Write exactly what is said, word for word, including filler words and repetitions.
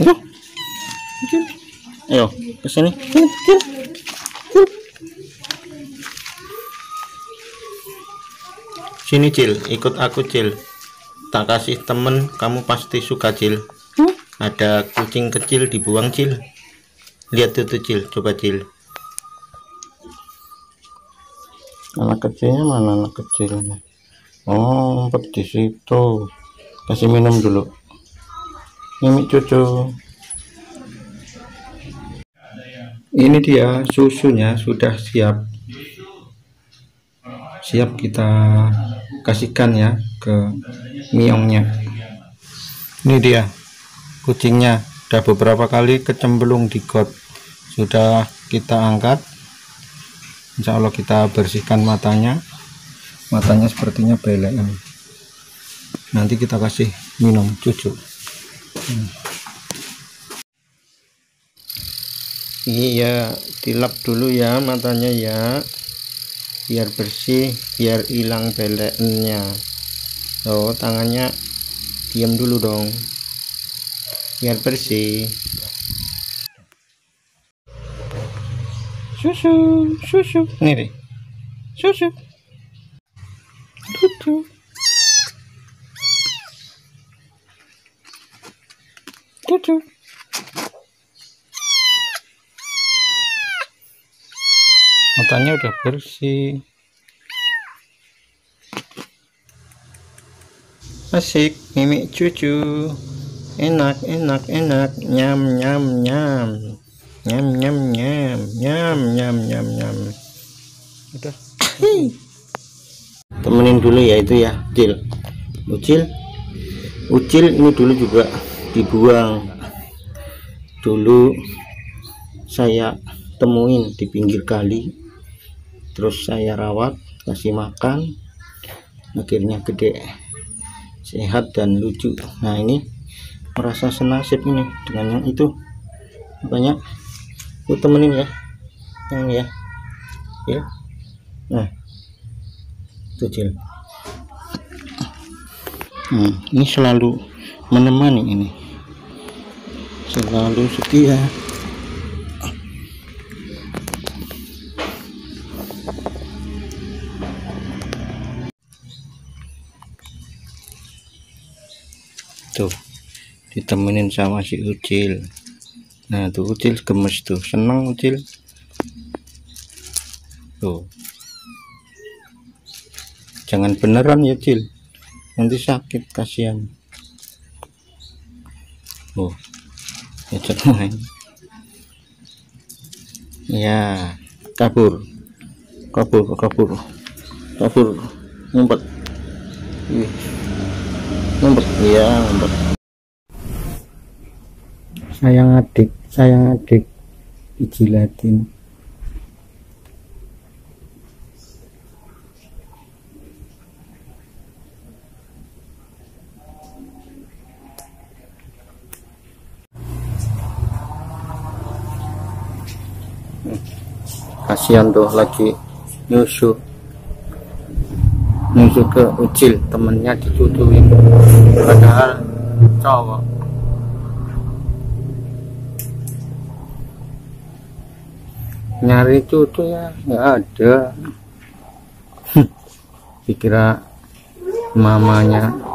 Aduh. Ayo, ke sini. Sini, Cil, ikut aku, Cil. Tak kasih temen, kamu pasti suka, Cil. Hmm? Ada kucing kecil dibuang, Cil. Lihat itu, Cil, coba, Cil. Anak kecilnya mana, anak kecilnya? Oh, empat di situ. Kasih minum dulu. Mimik cucu. Ini dia susunya sudah siap. Siap kita kasihkan ya ke miongnya. Ini dia kucingnya, sudah beberapa kali kecemplung di got. Sudah kita angkat. Insya Allah kita bersihkan matanya. Matanya sepertinya belek. Nanti kita kasih minum cucu. Hmm. Iya, dilap dulu ya matanya ya, biar bersih, biar hilang beleknya. Oh, tangannya diam dulu dong, biar bersih. Susu, susu, ini deh, susu, tutu, tutu. Matanya udah bersih, asik, mimik cucu, enak enak enak, nyam nyam nyam, nyam nyam nyam, nyam nyam nyam nyam. Udah. Temenin dulu ya itu ya, Ucil, Ucil, Ucil ini dulu juga dibuang. Dulu saya temuin di pinggir kali. Terus saya rawat, kasih makan, akhirnya gede, sehat dan lucu. Nah ini merasa senasib ini dengan yang itu, makanya aku temenin ya, yang ya, ya. Nah, kecil. Nah, ini selalu menemani ini, selalu setia. Tuh, ditemenin sama si Ucil. Nah tuh Ucil gemes tuh, senang Ucil tuh. Jangan beneran ya Cil, nanti sakit, kasihan. Oh ya, main ya, kabur kabur kabur kabur, ngumpet ngumpet ya, ngumpet. Sayang adik, sayang adik, dijilatin. Kasihan tuh lagi nyusu nyusu ke Ucil, temennya dicucuin padahal cowok. Nyari cucu ya nggak ada. Dikira mamanya